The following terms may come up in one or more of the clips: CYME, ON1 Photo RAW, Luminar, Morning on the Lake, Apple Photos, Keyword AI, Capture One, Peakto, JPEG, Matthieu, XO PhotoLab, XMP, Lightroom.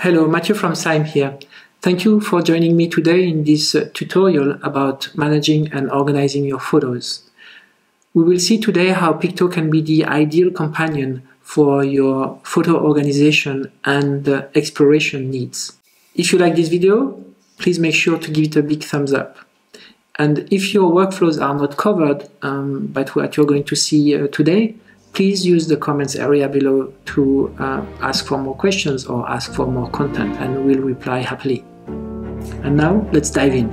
Hello, Matthieu from CYME here. Thank you for joining me today in this tutorial about managing and organizing your photos. We will see today how Peakto can be the ideal companion for your photo organization and exploration needs. If you like this video, please make sure to give it a big thumbs up. And if your workflows are not covered by what you're going to see today, please use the comments area below to ask for more questions or ask for more content, and we'll reply happily. And now, let's dive in.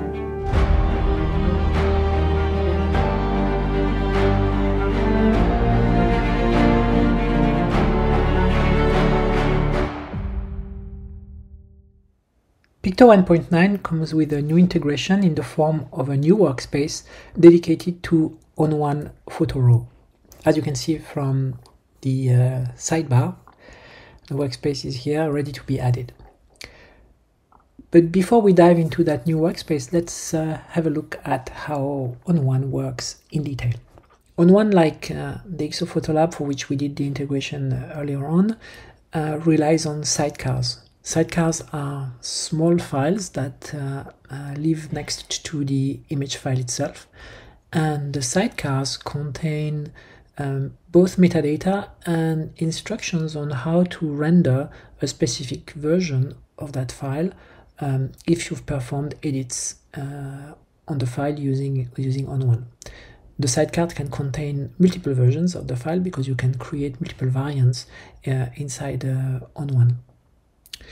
Peakto 1.9 comes with a new integration in the form of a new workspace dedicated to ON1 Photo RAW. As you can see from the sidebar, the workspace is here ready to be added. But before we dive into that new workspace, let's have a look at how ON1 works in detail. ON1, like the XO PhotoLab for which we did the integration earlier on, relies on sidecars. Sidecars are small files that live next to the image file itself, and the sidecars contain both metadata and instructions on how to render a specific version of that file if you've performed edits on the file using ON1. The sidecar can contain multiple versions of the file because you can create multiple variants inside ON1.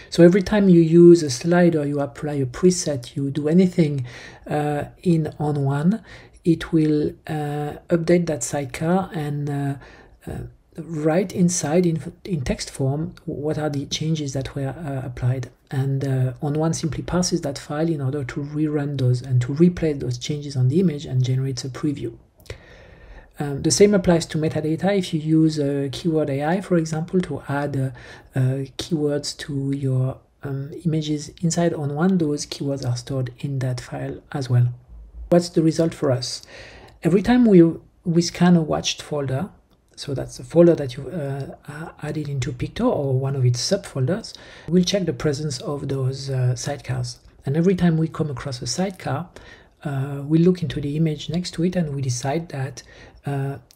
So every time you use a slider, you apply a preset, you do anything in ON1, it will update that sidecar and write inside in text form what are the changes that were applied, and ON1 simply parses that file in order to rerun those and to replay those changes on the image and generates a preview. The same applies to metadata. If you use Keyword AI, for example, to add keywords to your images inside ON1, those keywords are stored in that file as well. What's the result for us? Every time we scan a watched folder, so that's a folder that you added into Peakto or one of its subfolders, we'll check the presence of those sidecars. And every time we come across a sidecar, we look into the image next to it and we decide that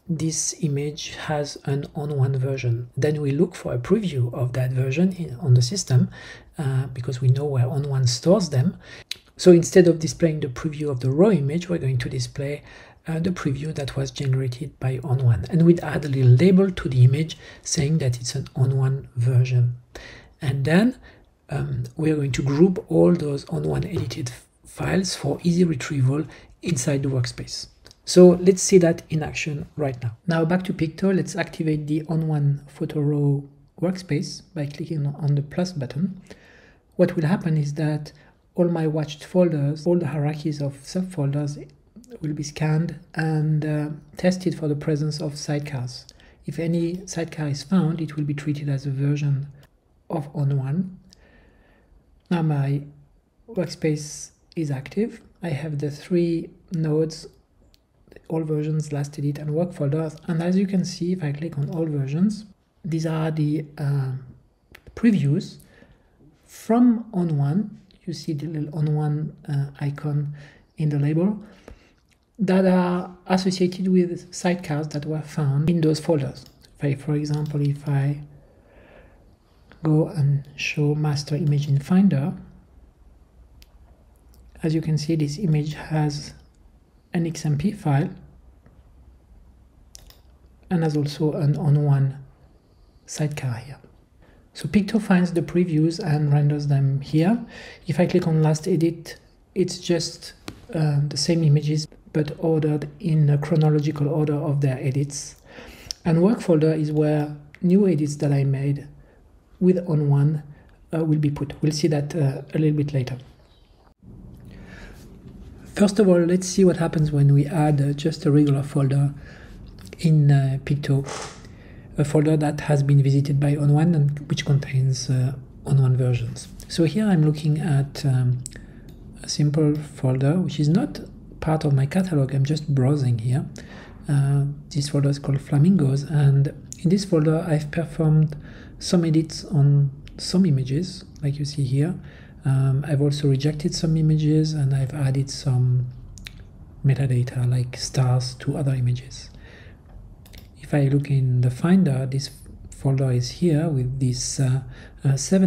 this image has an ON1 version. Then we look for a preview of that version on the system because we know where ON1 stores them. So instead of displaying the preview of the raw image, we're going to display the preview that was generated by ON1. And we'd add a little label to the image saying that it's an ON1 version. And then we're going to group all those ON1 edited files for easy retrieval inside the workspace. So let's see that in action right now. Now back to Peakto, let's activate the ON1 Photo RAW workspace by clicking on the plus button. What will happen is that all my watched folders, all the hierarchies of subfolders will be scanned and tested for the presence of sidecars. If any sidecar is found, it will be treated as a version of ON1. Now my workspace is active. I have the three nodes, all versions, last edit and work folders. And as you can see, if I click on all versions, these are the previews from ON1. You see the little ON1 icon in the label that are associated with sidecars that were found in those folders. For example, if I go and show master image in Finder, as you can see, this image has an XMP file and has also an ON1 sidecar here. So Peakto finds the previews and renders them here. If I click on last edit, it's just the same images but ordered in a chronological order of their edits. And work folder is where new edits that I made with ON1 will be put. We'll see that a little bit later. First of all, let's see what happens when we add just a regular folder in Peakto. A folder that has been visited by ON1 and which contains ON1 versions. So here I'm looking at a simple folder which is not part of my catalog. I'm just browsing here. This folder is called Flamingos, and in this folder I've performed some edits on some images like you see here. I've also rejected some images, and I've added some metadata like stars to other images. If I look in the Finder, this folder is here with these 7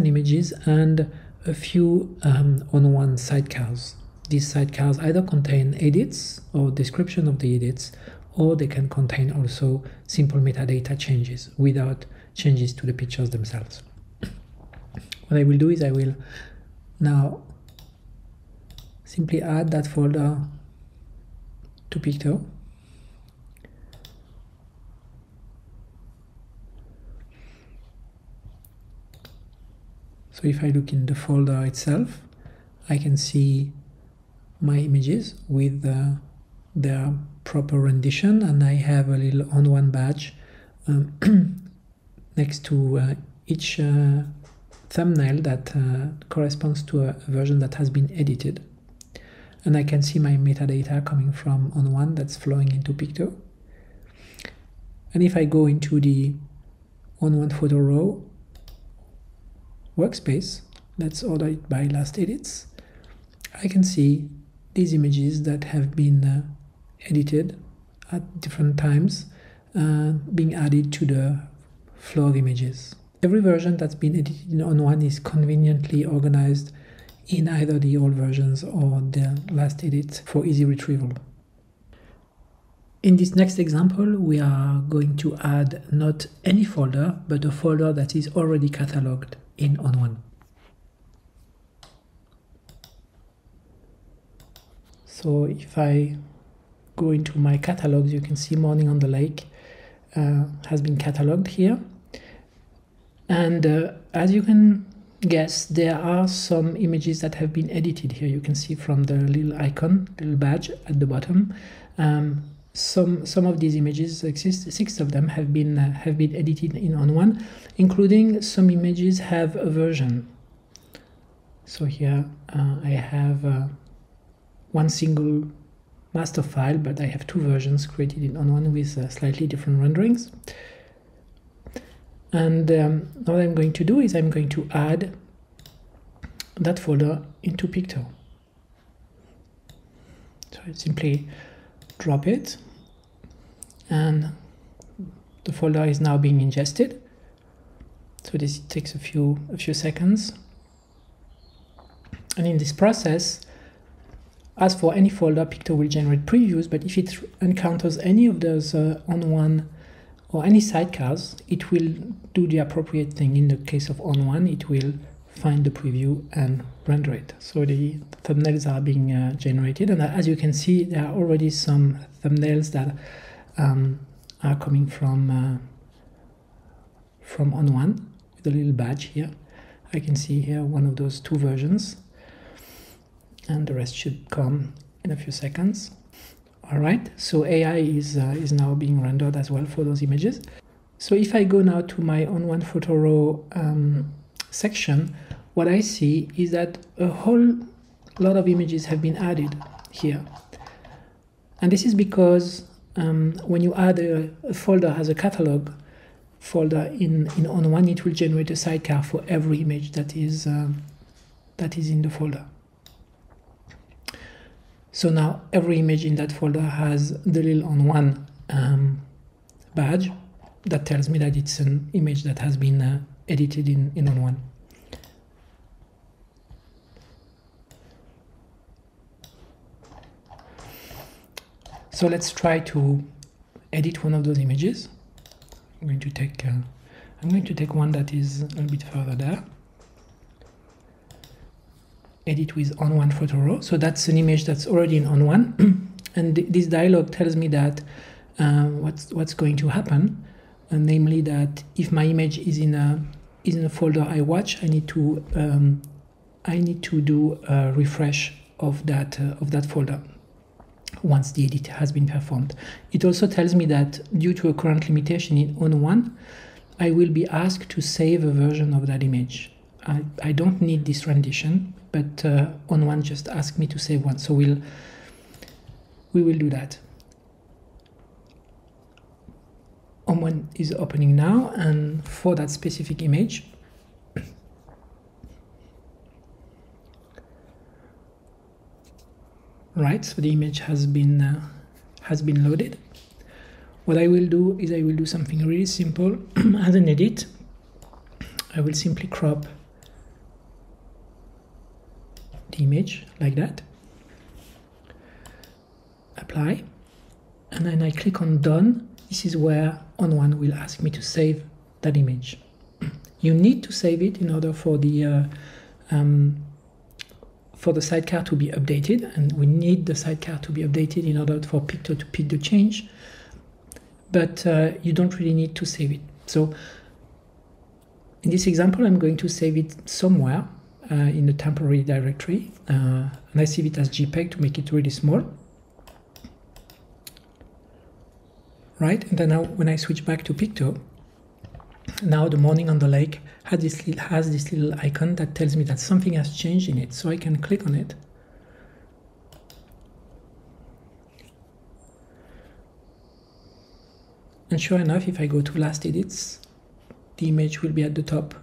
images and a few ON1 sidecars. These sidecars either contain edits or description of the edits, or they can contain also simple metadata changes without changes to the pictures themselves. What I will do is I will now simply add that folder to Peakto. So if I look in the folder itself, I can see my images with their proper rendition, and I have a little ON1 badge next to each thumbnail that corresponds to a version that has been edited. And I can see my metadata coming from ON1 that's flowing into Peakto. And if I go into the ON1 Photo RAW workspace, let's order it by last edits, I can see these images that have been edited at different times being added to the flow of images. Every version that's been edited in ON1 is conveniently organized in either the old versions or the last edit for easy retrieval. In this next example, we are going to add not any folder, but a folder that is already cataloged in ON1. So if I go into my catalogs, you can see Morning on the Lake has been cataloged here. And as you can guess, there are some images that have been edited here. You can see from the little icon, little badge at the bottom. Some of these images exist, 6 of them have been edited in ON1, including some images have a version. So here I have one single master file, but I have 2 versions created in ON1 with slightly different renderings. And what I'm going to do is I'm going to add that folder into Peakto. So I simply drop it, and the folder is now being ingested. So this takes a few seconds. And in this process, as for any folder, Peakto will generate previews, but if it encounters any of those ON1 or any sidecars, it will do the appropriate thing. In the case of ON1, it will find the preview and render it. So the thumbnails are being generated, and as you can see, there are already some thumbnails that are coming from ON1 with a little badge here. I can see here one of those 2 versions, and the rest should come in a few seconds. All right, so AI is now being rendered as well for those images. So if I go now to my ON1 Photo RAW section, what I see is that a whole lot of images have been added here. And this is because when you add a folder as a catalog folder in ON1, it will generate a sidecar for every image that is in the folder. So now every image in that folder has the little ON1 badge that tells me that it's an image that has been edited in ON1. So let's try to edit one of those images. I'm going to take one that is a little bit further there. Edit with ON1 Photo RAW. So that's an image that's already in ON1, and this dialog tells me that what's going to happen, and namely that if my image is in a folder I watch, I need to do a refresh of that folder once the edit has been performed. It also tells me that due to a current limitation in ON1, I will be asked to save a version of that image. I don't need this rendition, but ON1 just asked me to save one, so we will do that. ON1 is opening now, and for that specific image, Right, so the image has been loaded. What I will do is I will do something really simple as an edit. I will simply crop the image like that, apply, and then I click on done. This is where ON1 will ask me to save that image. You need to save it in order for the sidecar to be updated, and we need the sidecar to be updated in order for Peakto to pick the change, but you don't really need to save it. So in this example, I'm going to save it somewhere in the temporary directory, and I save it as JPEG to make it really small. Right, and then now when I switch back to Peakto, now the Morning on the Lake has this little icon that tells me that something has changed in it, so I can click on it. And sure enough, if I go to last edits, the image will be at the top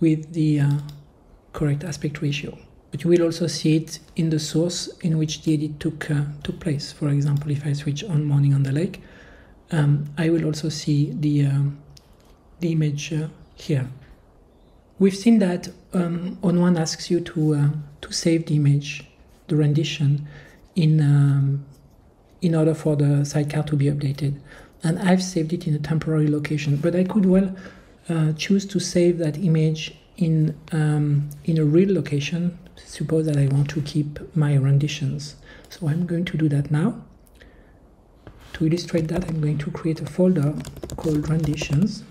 with the correct aspect ratio. But you will also see it in the source in which the edit took place. For example, if I switch on Morning on the Lake, I will also see the image here. We've seen that ON1 asks you to save the image, the rendition, in order for the sidecar to be updated. And I've saved it in a temporary location, but I could well choose to save that image in a real location. Suppose that I want to keep my renditions. So I'm going to do that now. To illustrate that, I'm going to create a folder called renditions.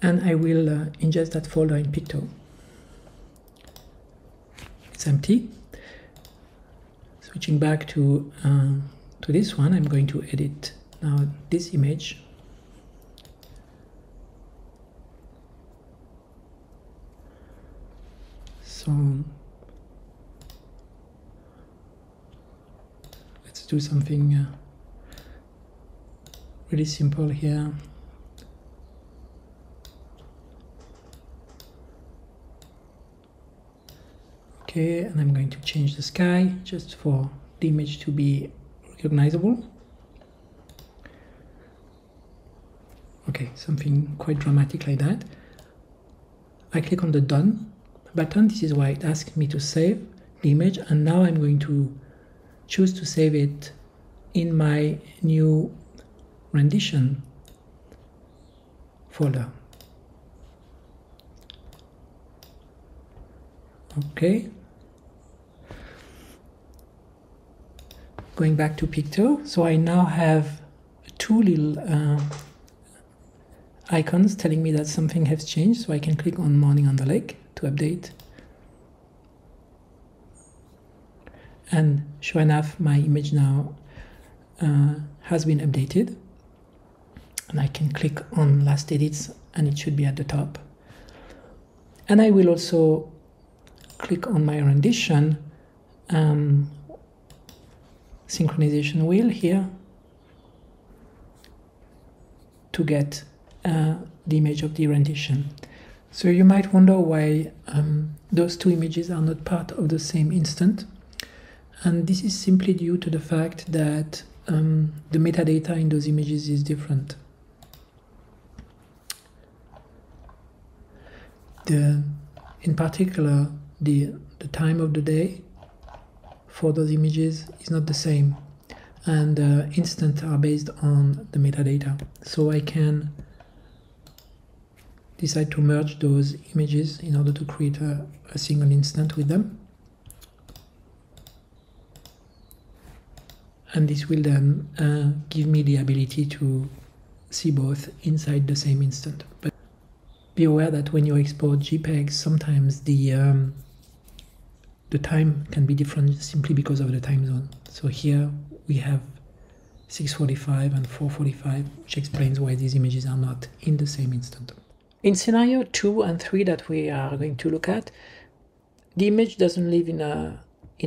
And I will ingest that folder in Peakto. It's empty. Switching back to this one, I'm going to edit now this image. So let's do something really simple here. Okay, and I'm going to change the sky just for the image to be recognizable. Okay, something quite dramatic like that. I click on the done button. This is why it asks me to save the image, and now I'm going to choose to save it in my new rendition folder. Okay. Going back to Peakto, so I now have two little icons telling me that something has changed, so I can click on Morning on the Lake to update. And sure enough, my image now has been updated. And I can click on Last Edits and it should be at the top. And I will also click on my rendition synchronization wheel here to get the image of the rendition. So you might wonder why those two images are not part of the same instant, and this is simply due to the fact that the metadata in those images is different. In particular, the time of the day for those images is not the same, and instants are based on the metadata. So I can decide to merge those images in order to create a single instant with them, and this will then give me the ability to see both inside the same instant. But be aware that when you export JPEGs, sometimes the time can be different simply because of the time zone. So here we have 6:45 and 4:45, which explains why these images are not in the same instant. In scenario 2 and 3 that we are going to look at, the image doesn't live in a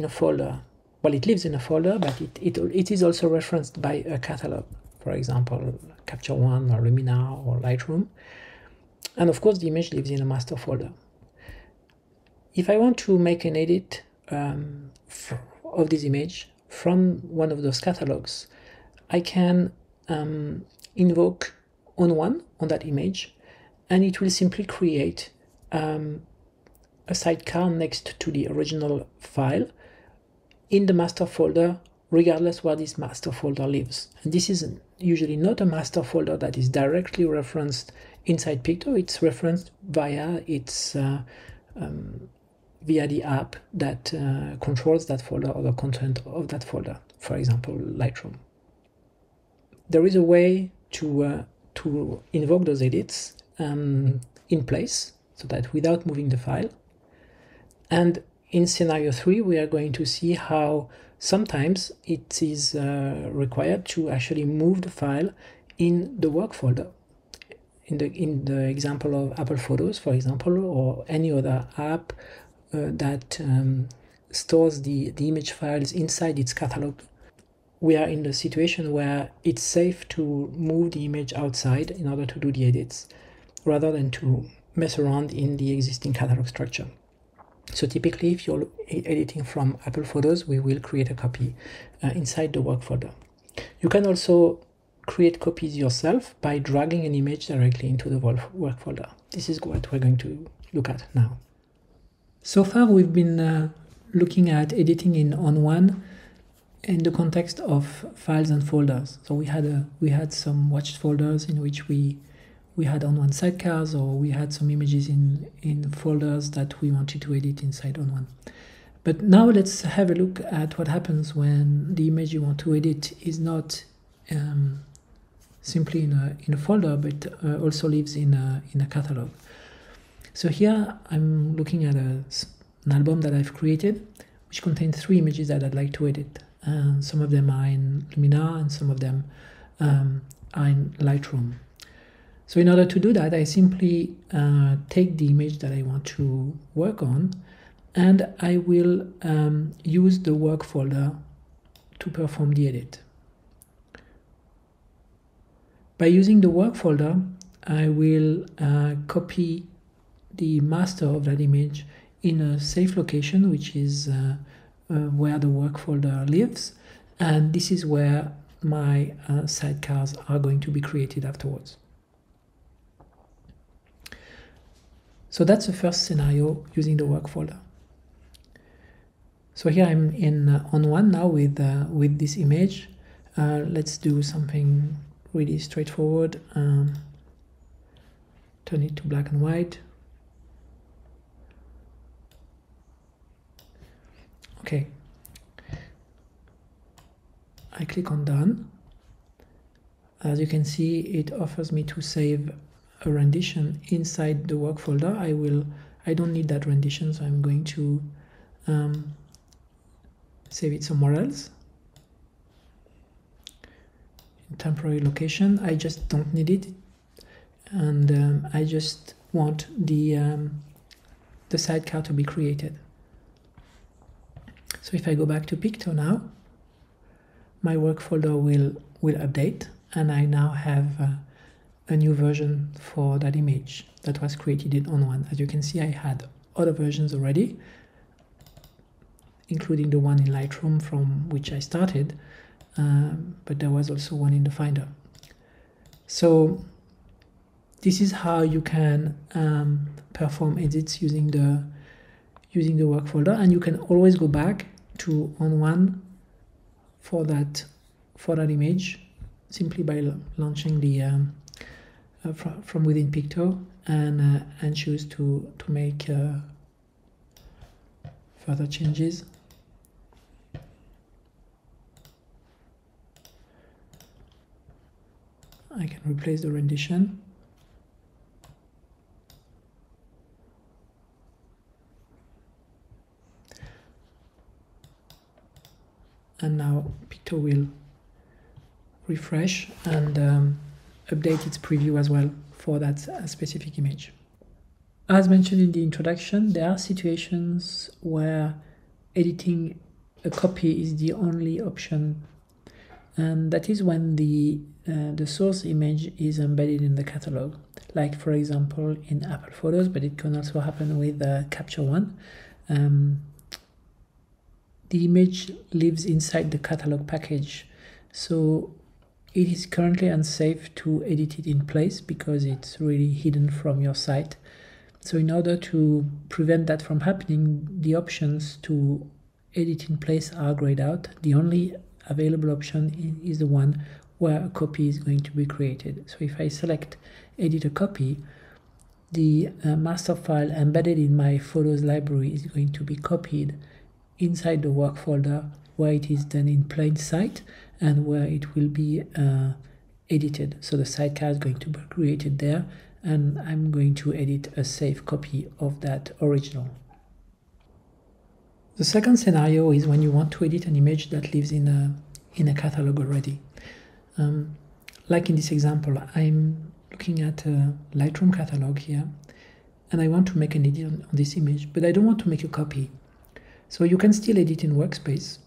folder. Well, it lives in a folder, but it is also referenced by a catalog, for example, Capture One or Luminar or Lightroom. And of course, the image lives in a master folder. If I want to make an edit of this image from one of those catalogs, I can invoke ON1 on that image, and it will simply create a sidecar next to the original file in the master folder, regardless where this master folder lives. And this is usually not a master folder that is directly referenced inside Peakto. It's referenced via its via the app that controls that folder or the content of that folder, for example, Lightroom. There is a way to invoke those edits in place, so that without moving the file. And in scenario 3, we are going to see how sometimes it is required to actually move the file in the work folder. In the example of Apple Photos, for example, or any other app that stores the image files inside its catalog, we are in the situation where it's safe to move the image outside in order to do the edits, rather than to mess around in the existing catalog structure. So typically, if you're editing from Apple Photos, we will create a copy inside the work folder. You can also create copies yourself by dragging an image directly into the work folder. This is what we're going to look at now. So far, we've been looking at editing in ON1 in the context of files and folders. So we had some watched folders in which we had ON1 sidecars, or we had some images in folders that we wanted to edit inside ON1. But now let's have a look at what happens when the image you want to edit is not simply in a folder, but also lives in a catalog. So here I'm looking at an album that I've created, which contains 3 images that I'd like to edit. Some of them are in Luminar, and some of them are in Lightroom. So in order to do that, I simply take the image that I want to work on, and I will use the work folder to perform the edit. By using the work folder, I will copy the master of that image in a safe location, which is where the work folder lives, and this is where my sidecars are going to be created afterwards. So that's the first scenario, using the work folder. So here I'm in ON1 now with this image. Let's do something really straightforward. Turn it to black and white. Okay. I click on done. As you can see, it offers me to save a rendition inside the work folder. I don't need that rendition, so I'm going to save it somewhere else. In temporary location, I just don't need it, and I just want the sidecar to be created. So if I go back to Peakto now, my work folder will update, and I now have a new version for that image that was created in ON1. As you can see, I had other versions already, including the one in Lightroom from which I started, but there was also one in the Finder. So this is how you can perform edits using the work folder, and you can always go back to ON1 for that image simply by launching the from within Peakto, and choose to make further changes. I can replace the rendition. And now Peakto will refresh and update its preview as well for that specific image. As mentioned in the introduction, there are situations where editing a copy is the only option, and that is when the source image is embedded in the catalog, like for example in Apple Photos, but it can also happen with Capture One. the image lives inside the catalog package, so it is currently unsafe to edit it in place because it's really hidden from your site. So in order to prevent that from happening, the options to edit in place are grayed out. The only available option is the one where a copy is going to be created. So if I select edit a copy, the master file embedded in my photos library is going to be copied inside the work folder, where it is then in plain sight and where it will be edited. So the sidecar is going to be created there, and I'm going to edit a safe copy of that original. The second scenario is when you want to edit an image that lives in a catalog already. Like in this example, I'm looking at a Lightroom catalog here, and I want to make an edit on this image, but I don't want to make a copy. So you can still edit in Workspace,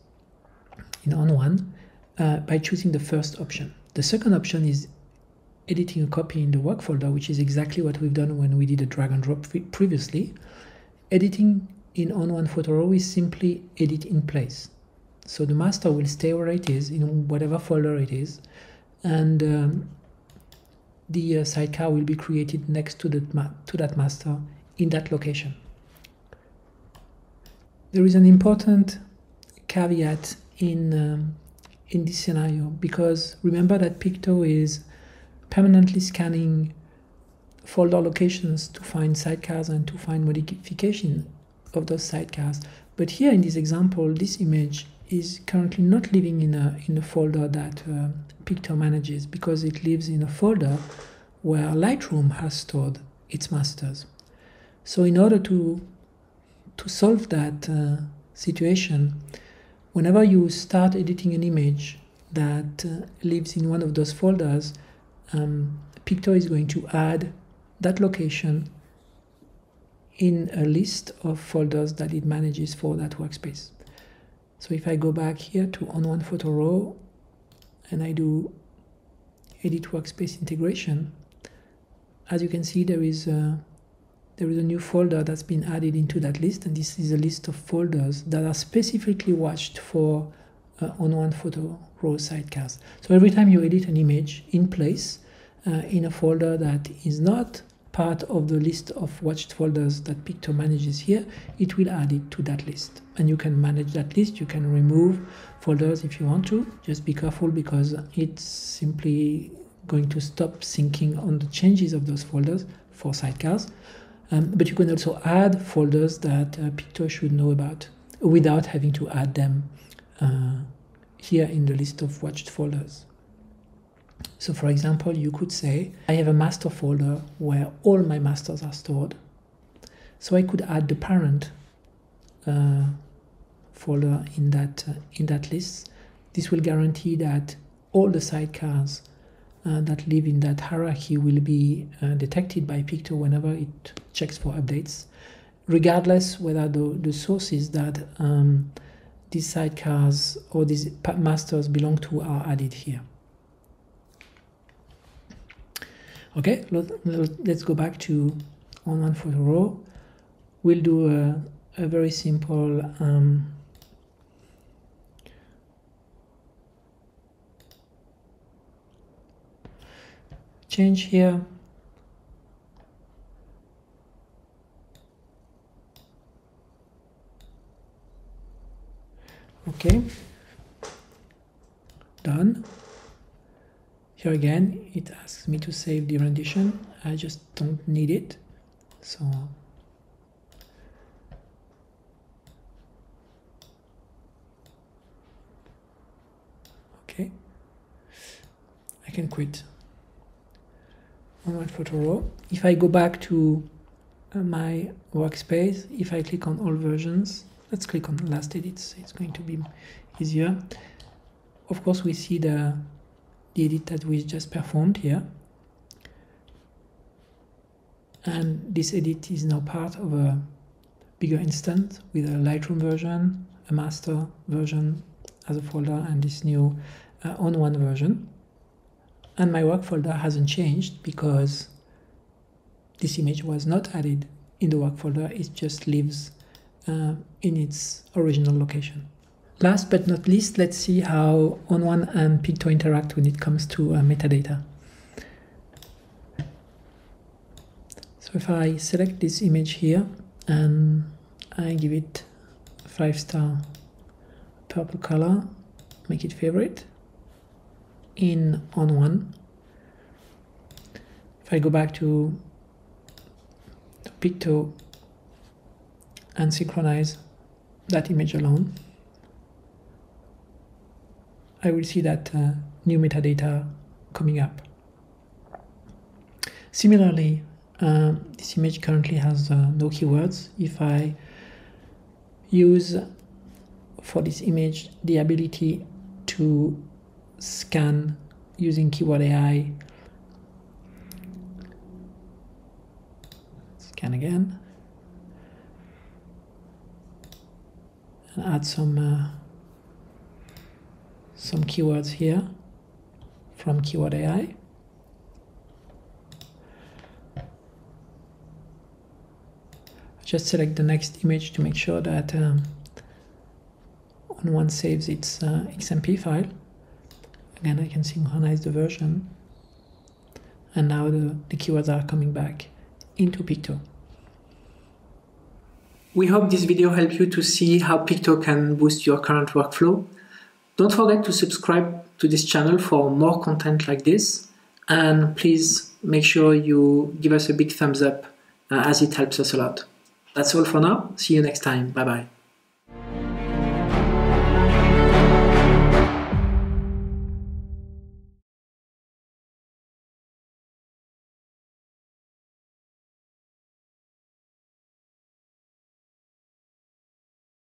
in ON1, by choosing the first option. The second option is editing a copy in the work folder, which is exactly what we've done when we did a drag and drop previously. Editing in ON1 Photo RAW is simply edit in place. So the master will stay where it is, in whatever folder it is, and the sidecar will be created next to that master in that location. There is an important caveat in this scenario, because remember that Peakto is permanently scanning folder locations to find sidecars and to find modification of those sidecars. But here in this example, this image is currently not living in a folder that Peakto manages, because it lives in a folder where Lightroom has stored its masters. So in order to solve that situation, whenever you start editing an image that lives in one of those folders, Peakto is going to add that location in a list of folders that it manages for that workspace. So if I go back here to ON1 Photo RAW and I do edit workspace integration, as you can see, there is a new folder that's been added into that list, and this is a list of folders that are specifically watched for ON1 Photo RAW sidecars. So every time you edit an image in place in a folder that is not part of the list of watched folders that Peakto manages here, it will add it to that list. And you can manage that list, you can remove folders if you want to. Just be careful, because it's simply going to stop syncing on the changes of those folders for sidecars. But you can also add folders that Peakto should know about without having to add them here in the list of watched folders. So for example, you could say, I have a master folder where all my masters are stored. So I could add the parent folder in that list. This will guarantee that all the sidecars that live in that hierarchy will be detected by Peakto whenever it checks for updates, regardless whether the sources that these sidecars or these masters belong to are added here. Okay, let's go back to ON1 Photo RAW. We'll do a very simple change here. Okay, done. Here again, it asks me to save the rendition. I just don't need it. So okay, I can quit ON1 Photo RAW. If I go back to my workspace, if I click on all versions, let's click on last edits, it's going to be easier. Of course, we see the edit that we just performed here, and this edit is now part of a bigger instance with a Lightroom version, a master version as a folder, and this new ON1 version. And my work folder hasn't changed because this image was not added in the work folder, it just lives in its original location. Last but not least, let's see how ON1 and Peakto interact when it comes to metadata. So if I select this image here and I give it a 5-star purple color, make it favorite in ON1. If I go back to Peakto and synchronize that image alone, I will see that new metadata coming up. Similarly, this image currently has no keywords. If I use for this image the ability to scan using Keyword AI, scan again, and add some keywords here from Keyword AI. Just select the next image to make sure that ON1 saves its XMP file. Again, I can synchronize the version, and now the keywords are coming back into Peakto. We hope this video helped you to see how Peakto can boost your current workflow. Don't forget to subscribe to this channel for more content like this, and please make sure you give us a big thumbs up as it helps us a lot. That's all for now. See you next time. Bye bye.